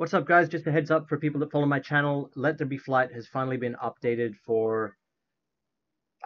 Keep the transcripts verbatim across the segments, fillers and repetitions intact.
What's up, guys? Just a heads up for people that follow my channel, Let There Be Flight has finally been updated for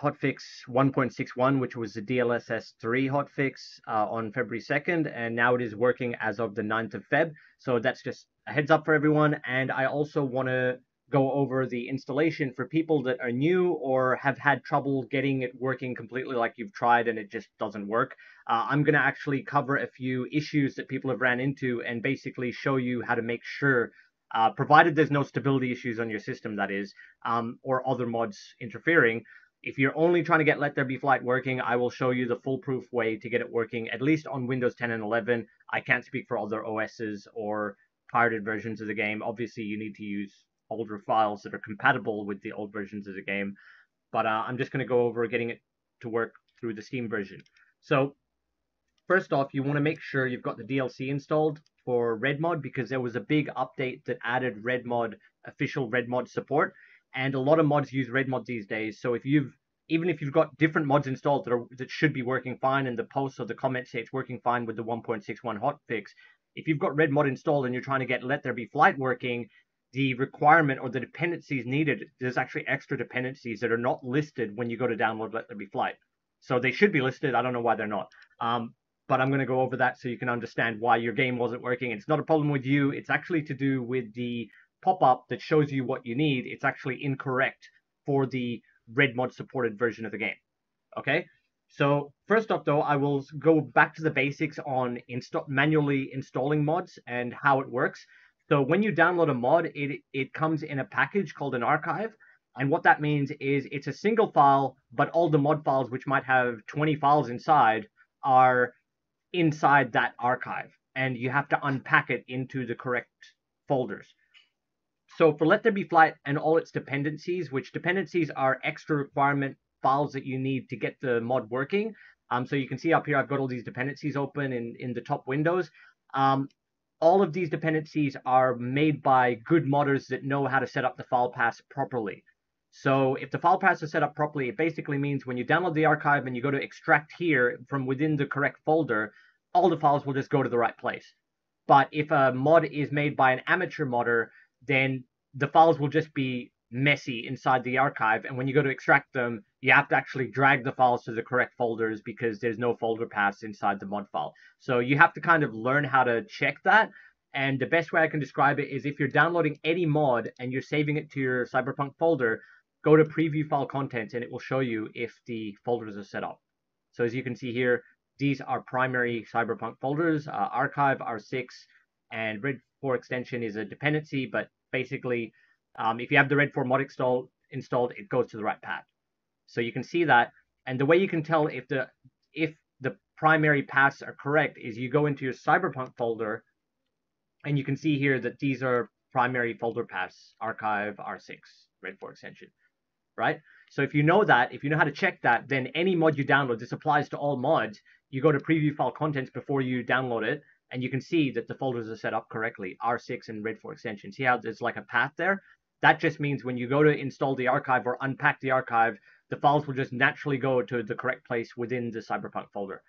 hotfix one point six one, which was the D L S S three hotfix uh, on February second, and now it is working as of the ninth of Feb. So that's just a heads up for everyone, and I also want to go over the installation for people that are new or have had trouble getting it working completely, like you've tried and it just doesn't work. Uh, I'm going to actually cover a few issues that people have ran into and basically show you how to make sure, uh, provided there's no stability issues on your system, that is, um, or other mods interfering. If you're only trying to get Let There Be Flight working, I will show you the foolproof way to get it working, at least on Windows ten and eleven. I can't speak for other O S's or pirated versions of the game. Obviously, you need to use older files that are compatible with the old versions of the game, but uh, I'm just going to go over getting it to work through the Steam version. So first off, you want to make sure you've got the D L C installed for Red Mod, because there was a big update that added Red Mod, official Red Mod support, and a lot of mods use Red Mod these days. So if you've even if you've got different mods installed that are that should be working fine, and the posts or the comments say it's working fine with the one point six one hotfix, if you've got Red Mod installed and you're trying to get Let There Be Flight working, the requirement or the dependencies needed, there's actually extra dependencies that are not listed when you go to download Let There Be Flight. So they should be listed. I don't know why they're not. Um, but I'm going to go over that so you can understand why your game wasn't working. It's not a problem with you. It's actually to do with the pop-up that shows you what you need. It's actually incorrect for the Red Mod supported version of the game. Okay? So first off, though, I will go back to the basics on insta- manually installing mods and how it works. So when you download a mod, it, it comes in a package called an archive. And what that means is it's a single file, but all the mod files, which might have twenty files inside, are inside that archive. And you have to unpack it into the correct folders. So for Let There Be Flight and all its dependencies, which dependencies are extra requirement files that you need to get the mod working. Um, so you can see up here, I've got all these dependencies open in, in the top windows. Um, All of these dependencies are made by good modders that know how to set up the file pass properly. So if the file pass is set up properly, it basically means when you download the archive and you go to extract here from within the correct folder, all the files will just go to the right place. But if a mod is made by an amateur modder, then the files will just be messy inside the archive. And when you go to extract them, you have to actually drag the files to the correct folders because there's no folder paths inside the mod file. So you have to kind of learn how to check that. And the best way I can describe it is if you're downloading any mod and you're saving it to your Cyberpunk folder, go to preview file contents and it will show you if the folders are set up. So as you can see here, these are primary Cyberpunk folders, uh, archive, R six, and Red four extension is a dependency, but basically um, if you have the Red four mod install, installed, it goes to the right path. So you can see that, and the way you can tell if the if the primary paths are correct is you go into your Cyberpunk folder, and you can see here that these are primary folder paths, archive, R six, Red four extension, right? So if you know that, if you know how to check that, then any mod you download, this applies to all mods, you go to preview file contents before you download it, and you can see that the folders are set up correctly, R six and Red four extension. See how there's like a path there? That just means when you go to install the archive or unpack the archive, the files will just naturally go to the correct place within the Cyberpunk folder.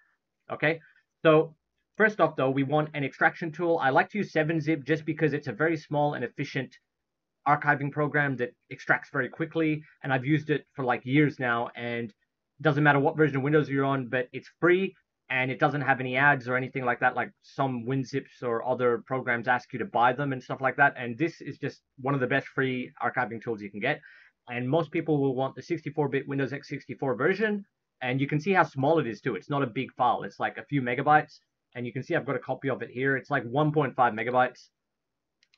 Okay, so first off, though, we want an extraction tool. I like to use seven zip just because it's a very small and efficient archiving program that extracts very quickly, and I've used it for like years now, and it doesn't matter what version of Windows you're on, but it's free, and it doesn't have any ads or anything like that, like some WinZips or other programs ask you to buy them and stuff like that, and this is just one of the best free archiving tools you can get. And most people will want the sixty-four bit Windows X sixty-four version. And you can see how small it is too. It's not a big file. It's like a few megabytes. And you can see I've got a copy of it here. It's like one point five megabytes.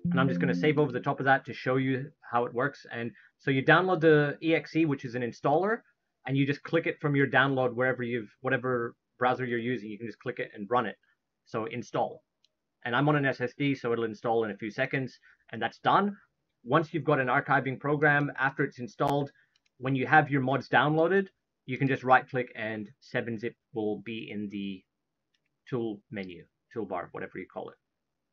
And I'm just going to save over the top of that to show you how it works. And so you download the E X E, which is an installer, and you just click it from your download wherever you've, whatever browser you're using, you can just click it and run it. So install. And I'm on an S S D, so it'll install in a few seconds. And that's done. Once you've got an archiving program, after it's installed, when you have your mods downloaded, you can just right-click and seven zip will be in the tool menu, toolbar, whatever you call it.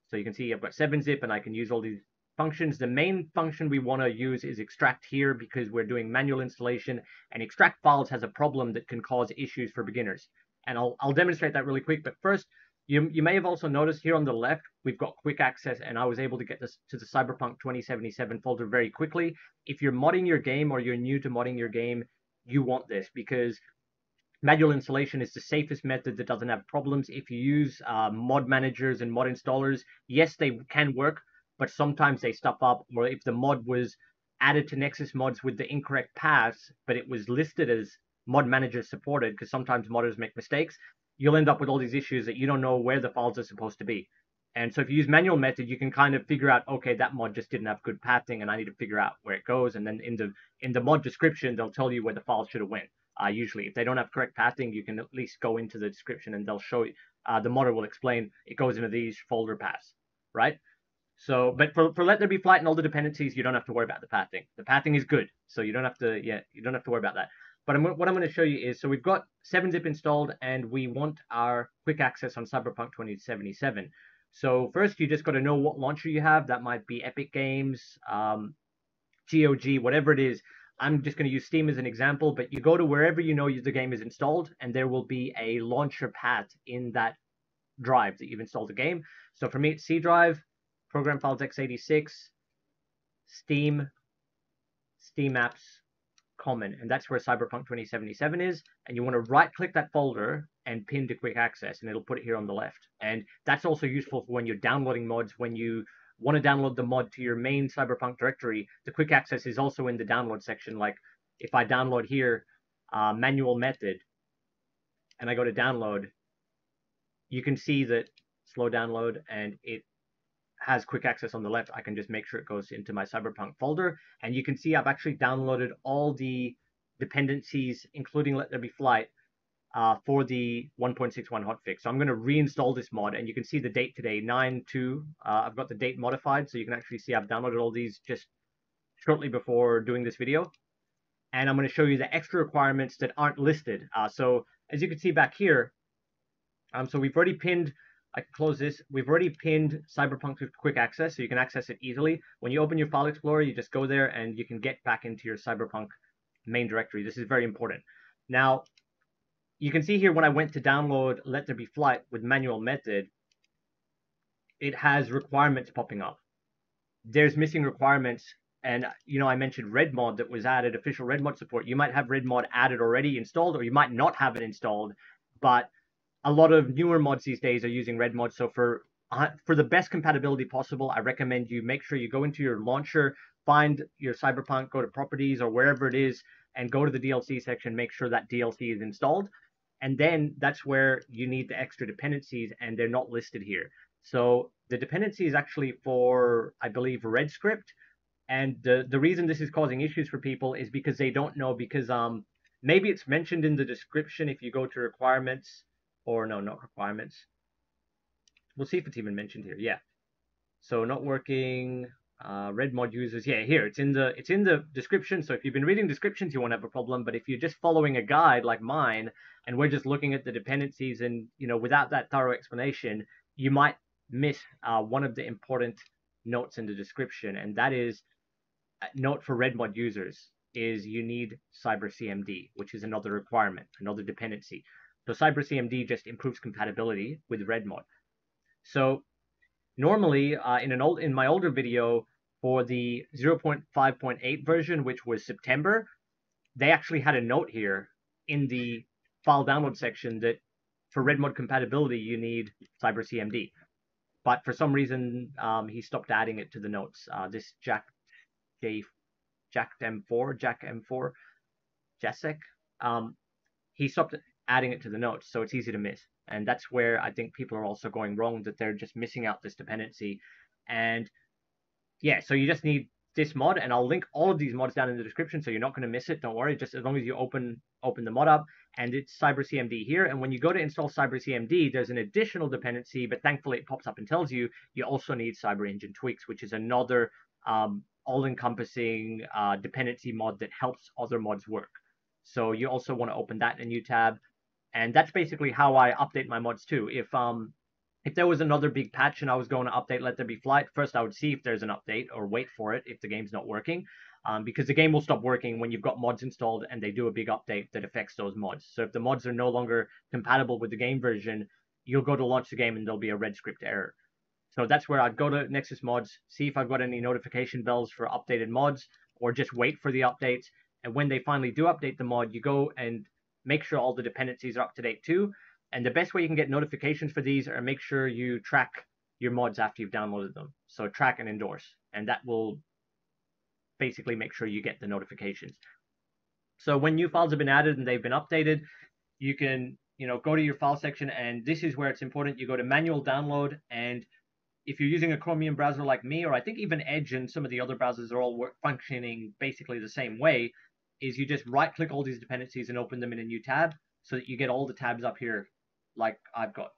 So you can see I've got seven zip and I can use all these functions. The main function we want to use is extract here because we're doing manual installation, and extract files has a problem that can cause issues for beginners. And I'll, I'll demonstrate that really quick, but first, You, you may have also noticed here on the left, we've got quick access, and I was able to get this to the Cyberpunk twenty seventy-seven folder very quickly. If you're modding your game or you're new to modding your game, you want this, because manual installation is the safest method that doesn't have problems. If you use uh, mod managers and mod installers, yes, they can work, but sometimes they stuff up. Or if the mod was added to Nexus Mods with the incorrect paths, but it was listed as mod manager supported, because sometimes modders make mistakes, you'll end up with all these issues that you don't know where the files are supposed to be. And so if you use manual method, you can kind of figure out, okay, that mod just didn't have good pathing, and I need to figure out where it goes. And then in the in the mod description, they'll tell you where the file should have went. Uh, usually, if they don't have correct pathing, you can at least go into the description, and they'll show you, uh, the modder will explain it goes into these folder paths, right? So, but for, for Let There Be Flight and all the dependencies, you don't have to worry about the pathing. The pathing is good, so you don't have to, yeah, you don't have to worry about that. But I'm, what I'm going to show you is, so we've got seven zip installed, and we want our quick access on Cyberpunk twenty seventy-seven. So first, you just got to know what launcher you have. That might be Epic Games, um, G O G, whatever it is. I'm just going to use Steam as an example, but you go to wherever you know the game is installed, and there will be a launcher path in that drive that you've installed the game. So for me, it's C drive, program files x eighty-six, Steam, Steam apps, common, and that's where Cyberpunk twenty seventy-seven is. And you want to right click that folder and pin to quick access, and it'll put it here on the left. And that's also useful for when you're downloading mods. When you want to download the mod to your main Cyberpunk directory, the quick access is also in the download section. Like if I download here, uh, manual method, and I go to download, you can see that slow download, and it has quick access on the left. I can just make sure it goes into my Cyberpunk folder, and you can see I've actually downloaded all the dependencies, including Let There Be Flight, uh, for the one point six one hotfix. So I'm going to reinstall this mod, and you can see the date today, nine two. Uh, I've got the date modified, so you can actually see I've downloaded all these just shortly before doing this video. And I'm going to show you the extra requirements that aren't listed. Uh, so as you can see back here, um, so we've already pinned, I can close this. We've already pinned Cyberpunk with quick access, so you can access it easily. When you open your file explorer, you just go there and you can get back into your Cyberpunk main directory. This is very important. Now, you can see here when I went to download Let There Be Flight with manual method, it has requirements popping up. There's missing requirements. And, you know, I mentioned Red Mod that was added, official Red Mod support. You might have Red Mod added already installed, or you might not have it installed, but a lot of newer mods these days are using Red Mod, so for uh, for the best compatibility possible, I recommend you make sure you go into your launcher, find your Cyberpunk, go to properties or wherever it is, and go to the D L C section, make sure that D L C is installed, and then that's where you need the extra dependencies, and they're not listed here. So the dependency is actually for, I believe, RedScript, and the, the reason this is causing issues for people is because they don't know, because um maybe it's mentioned in the description if you go to requirements, or no, not requirements. We'll see if it's even mentioned here. Yeah. So not working, uh, Red Mod users. Yeah, here it's in the it's in the description. So if you've been reading descriptions, you won't have a problem. But if you're just following a guide like mine, and we're just looking at the dependencies, and you know, without that thorough explanation, you might miss uh, one of the important notes in the description, and that is a note for Red Mod users is you need CyberCMD, which is another requirement, another dependency. So CyberCMD just improves compatibility with Red Mod. So normally uh, in an old in my older video for the zero point five point eight version, which was September, they actually had a note here in the file download section that for Red Mod compatibility you need CyberCMD. But for some reason um, he stopped adding it to the notes. Uh, this Jack J, Jack M4, Jack M4, Jasek, um, he stopped adding it to the notes, so it's easy to miss. And that's where I think people are also going wrong, that they're just missing out this dependency. And yeah, so you just need this mod, and I'll link all of these mods down in the description, so you're not going to miss it, don't worry, just as long as you open open the mod up. And it's CyberCMD here, and when you go to install CyberCMD, there's an additional dependency, but thankfully it pops up and tells you you also need Cyber Engine Tweaks, which is another um, all-encompassing uh, dependency mod that helps other mods work. So you also want to open that in a new tab. And that's basically how I update my mods too. If um if there was another big patch and I was going to update Let There Be Flight, first I would see if there's an update or wait for it if the game's not working, um, because the game will stop working when you've got mods installed and they do a big update that affects those mods. So if the mods are no longer compatible with the game version, you'll go to launch the game and there'll be a RedScript error. So that's where I'd go to Nexus Mods, see if I've got any notification bells for updated mods, or just wait for the updates. And when they finally do update the mod, you go and make sure all the dependencies are up to date too. And the best way you can get notifications for these are make sure you track your mods after you've downloaded them. So track and endorse, and that will basically make sure you get the notifications. So when new files have been added and they've been updated, you can, you know, go to your file section, and this is where it's important. You go to manual download, and if you're using a Chromium browser like me, or I think even Edge and some of the other browsers are all work functioning basically the same way, is you just right-click all these dependencies and open them in a new tab so that you get all the tabs up here like I've got.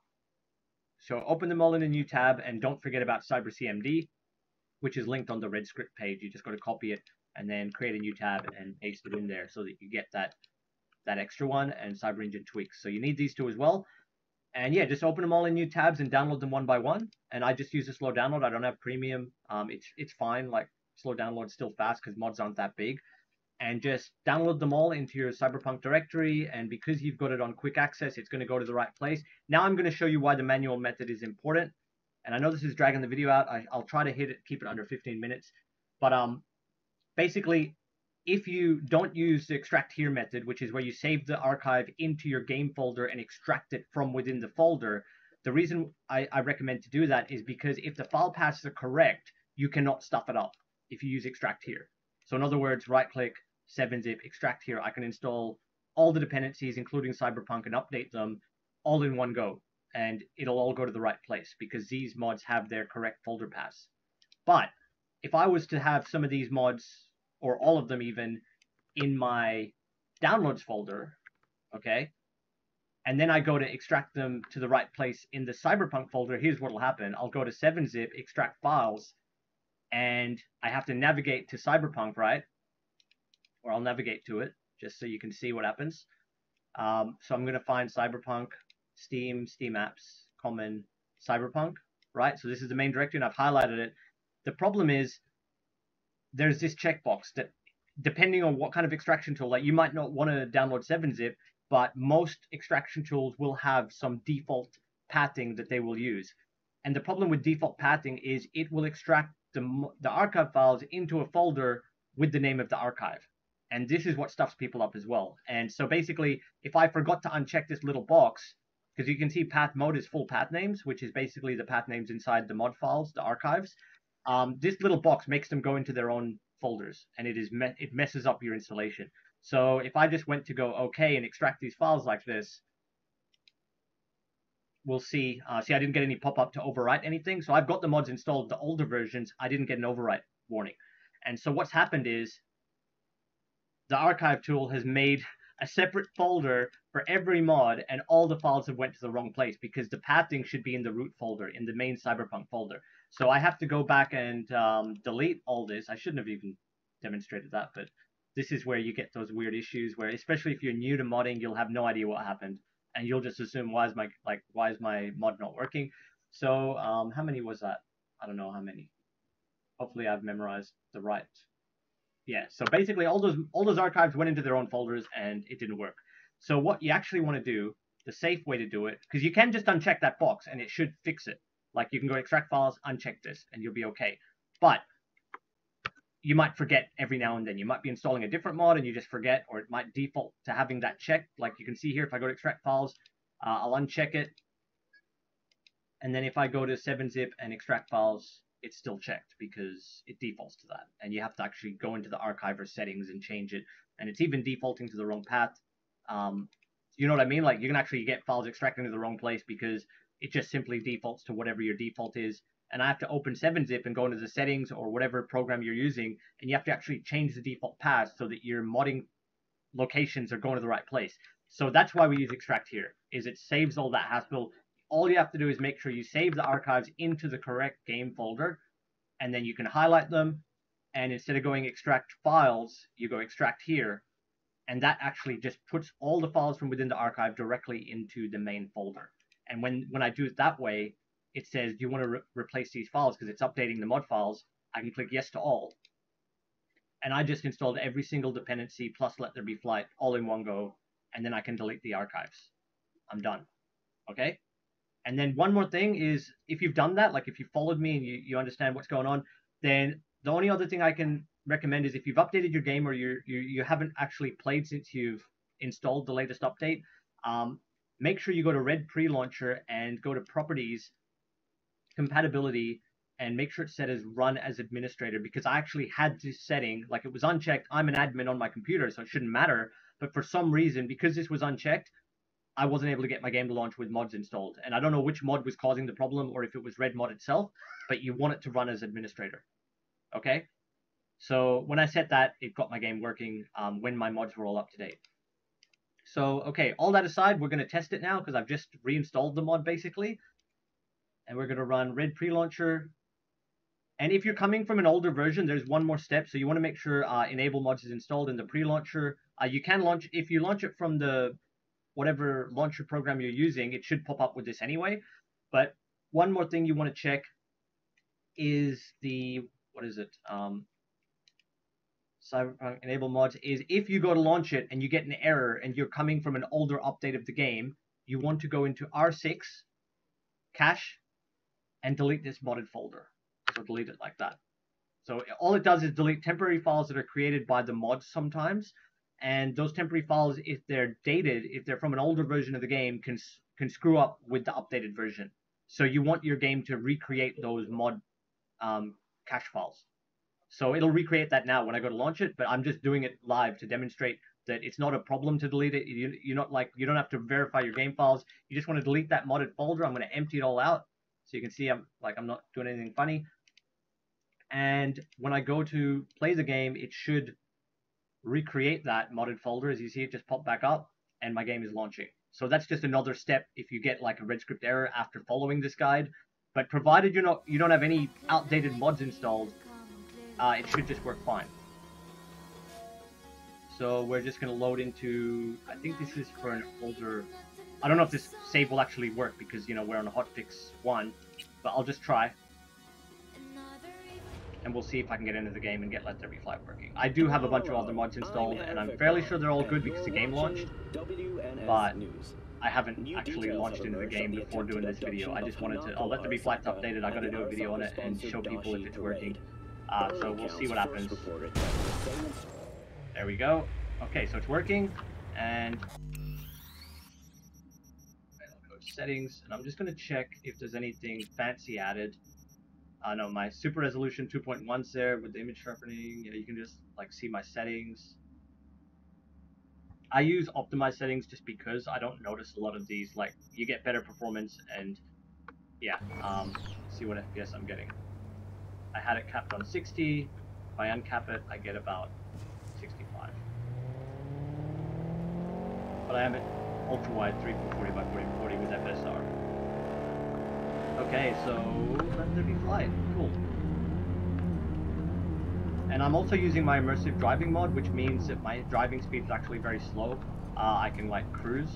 So open them all in a new tab, and don't forget about CyberCMD, which is linked on the RedScript page. You just got to copy it and then create a new tab and paste it in there so that you get that, that extra one, and Cyber Engine Tweaks. So you need these two as well. And yeah, just open them all in new tabs and download them one by one. And I just use a slow download. I don't have premium. Um, it's, it's fine. Like, slow download's still fast because mods aren't that big. And just download them all into your Cyberpunk directory. And because you've got it on quick access, it's going to go to the right place. Now I'm going to show you why the manual method is important. And I know this is dragging the video out. I, I'll try to hit it, keep it under fifteen minutes. But um, basically, if you don't use the extract here method, which is where you save the archive into your game folder and extract it from within the folder, the reason I, I recommend to do that is because if the file paths are correct, you cannot stuff it up if you use extract here. So in other words, right-click, seven zip, extract here. I can install all the dependencies, including Cyberpunk, and update them all in one go. And it'll all go to the right place because these mods have their correct folder paths. But if I was to have some of these mods, or all of them even, in my downloads folder, okay, and then I go to extract them to the right place in the Cyberpunk folder, here's what will happen. I'll go to seven zip, extract files, and I have to navigate to Cyberpunk, right? Or I'll navigate to it, just so you can see what happens. Um, so I'm going to find Cyberpunk, Steam, Steam Apps, Common, Cyberpunk, right? So this is the main directory, and I've highlighted it. The problem is there's this checkbox that, depending on what kind of extraction tool, like you might not want to download seven zip, but most extraction tools will have some default pathing that they will use. And the problem with default pathing is it will extract the, the archive files into a folder with the name of the archive. And this is what stuffs people up as well. And so basically, if I forgot to uncheck this little box, because you can see path mode is full path names, which is basically the path names inside the mod files, the archives. Um, this little box makes them go into their own folders, and it is me it messes up your installation. So if I just went to go OK and extract these files like this, we'll see. Uh, see, I didn't get any pop-up to overwrite anything. So I've got the mods installed, the older versions. I didn't get an overwrite warning. And so what's happened is the archive tool has made a separate folder for every mod, and all the files have went to the wrong place because the pathing should be in the root folder, in the main Cyberpunk folder. So I have to go back and um, delete all this. I shouldn't have even demonstrated that, but this is where you get those weird issues where, especially if you're new to modding, you'll have no idea what happened, and you'll just assume, why is my like why is my mod not working? So um, how many was that? I don't know how many. Hopefully I've memorized the right. Yeah, so basically all those all those archives went into their own folders and it didn't work. So what you actually want to do, the safe way to do it, because you can just uncheck that box and it should fix it. Like, you can go extract files, uncheck this, and you'll be okay. But you might forget every now and then. You might be installing a different mod and you just forget, or it might default to having that checked. Like you can see here, if I go to extract files, uh, I'll uncheck it. And then if I go to seven zip and extract files, it's still checked because it defaults to that. And you have to actually go into the archiver settings and change it. And it's even defaulting to the wrong path. Um, you know what I mean? Like, you can actually get files extracted to the wrong place because it just simply defaults to whatever your default is. And I have to open seven zip and go into the settings or whatever program you're using, and you have to actually change the default path so that your modding locations are going to the right place. So that's why we use extract here, is it saves all that hassle. All you have to do is make sure you save the archives into the correct game folder, and then you can highlight them. And instead of going extract files, you go extract here. And that actually just puts all the files from within the archive directly into the main folder. And when, when I do it that way, it says, do you want to re replace these files? Because it's updating the mod files. I can click yes to all. And I just installed every single dependency plus Let There Be Flight all in one go. And then I can delete the archives. I'm done. Okay? And then one more thing is, if you've done that, like if you followed me and you, you understand what's going on, then the only other thing I can recommend is if you've updated your game or you you, you haven't actually played since you've installed the latest update, um, make sure you go to Red Pre-Launcher and go to Properties, Compatibility, and make sure it's set as Run as Administrator, because I actually had this setting, like it was unchecked. I'm an admin on my computer, so it shouldn't matter. But for some reason, because this was unchecked, I wasn't able to get my game to launch with mods installed. And I don't know which mod was causing the problem or if it was Red Mod itself, but you want it to run as administrator. Okay? So when I set that, it got my game working um, when my mods were all up to date. So, okay, all that aside, we're going to test it now because I've just reinstalled the mod basically. And we're going to run Red Pre-Launcher. And if you're coming from an older version, there's one more step. So you want to make sure uh, Enable Mods is installed in the pre-launcher. Uh, you can launch, if you launch it from the whatever launcher program you're using, it should pop up with this anyway. But one more thing you want to check is the, what is it? Um, Cyberpunk Enable Mods is if you go to launch it and you get an error and you're coming from an older update of the game, you want to go into R six, cache, and delete this modded folder. So delete it like that. So all it does is delete temporary files that are created by the mods sometimes. And those temporary files, if they're dated, if they're from an older version of the game, can can screw up with the updated version. So you want your game to recreate those mod um, cache files. So it'll recreate that now when I go to launch it, but I'm just doing it live to demonstrate that it's not a problem to delete it. You, you're not like, you don't have to verify your game files. You just want to delete that modded folder. I'm going to empty it all out. So you can see I'm like, I'm not doing anything funny. And when I go to play the game, it should recreate that modded folder. As you see, it just popped back up and my game is launching. So that's just another step if you get like a RedScript error after following this guide. But provided you're not, you don't have any outdated mods installed, uh, it should just work fine. So we're just going to load into, I think this is for an older, I don't know if this save will actually work because, you know, we're on a hotfix one, but I'll just try. And we'll see if I can get into the game and get Let There Be Flight working. I do have a bunch of other mods installed, and I'm fairly sure they're all good because the game launched, but I haven't actually launched into the game before doing this video. I just wanted to, oh, Let There Be Flight's updated, I gotta do a video on it and show people if it's working. Uh, so we'll see what happens. There we go. Okay, so it's working, and I'll go to settings, and I'm just gonna check if there's anything fancy added. I uh, know my super resolution two point one's there with the image sharpening. You know, you can just like see my settings. I use optimized settings just because I don't notice a lot of these. Like you get better performance and yeah. Um, see what F P S I'm getting. I had it capped on sixty. If I uncap it, I get about sixty-five. But I have it ultra wide three forty by fourteen forty with F S R. Okay, so Let There Be Flight, cool. And I'm also using my Immersive Driving mod, which means that my driving speed is actually very slow. Uh, I can like cruise,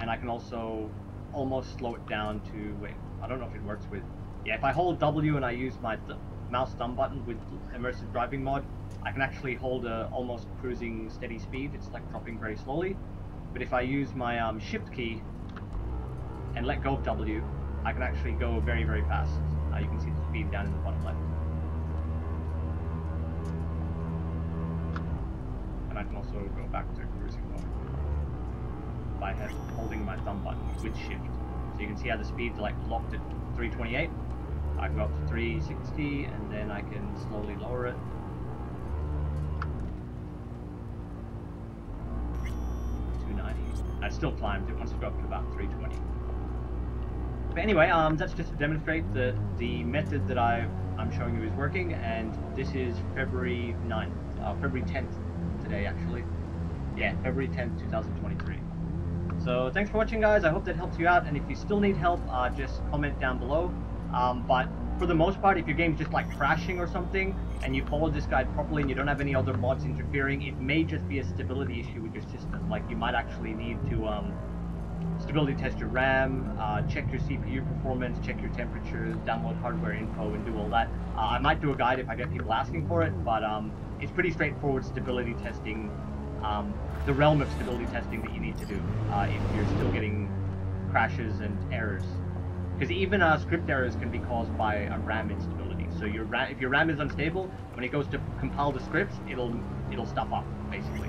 and I can also almost slow it down to, wait, I don't know if it works with, yeah, if I hold W and I use my th mouse thumb button with Immersive Driving mod, I can actually hold a almost cruising steady speed. It's like dropping very slowly. But if I use my um, shift key and let go of W, I can actually go very, very fast. Uh, you can see the speed down in the bottom left. And I can also go back to cruising mode by holding my thumb button with shift. So you can see how the speed's like locked at three twenty-eight. I can go up to three sixty and then I can slowly lower it. two ninety. I still climbed. It wants to go up to about three twenty. But anyway, um, that's just to demonstrate that the method that I, I'm showing you is working, and this is February ninth, uh, February tenth today actually. Yeah, February tenth, two thousand twenty-three. So thanks for watching, guys. I hope that helps you out, and if you still need help, uh, just comment down below. Um, but for the most part, if your game's just like crashing or something, and you follow this guide properly and you don't have any other mods interfering, it may just be a stability issue with your system. Like you might actually need to, um, stability test your RAM, uh, check your C P U performance, check your temperature, download hardware info, and do all that. Uh, I might do a guide if I get people asking for it, but um, it's pretty straightforward stability testing, um, the realm of stability testing that you need to do uh, if you're still getting crashes and errors. Because even uh, script errors can be caused by a RAM instability. So your RAM, if your RAM is unstable, when it goes to compile the scripts, it'll it'll stuff up basically.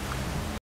Bye.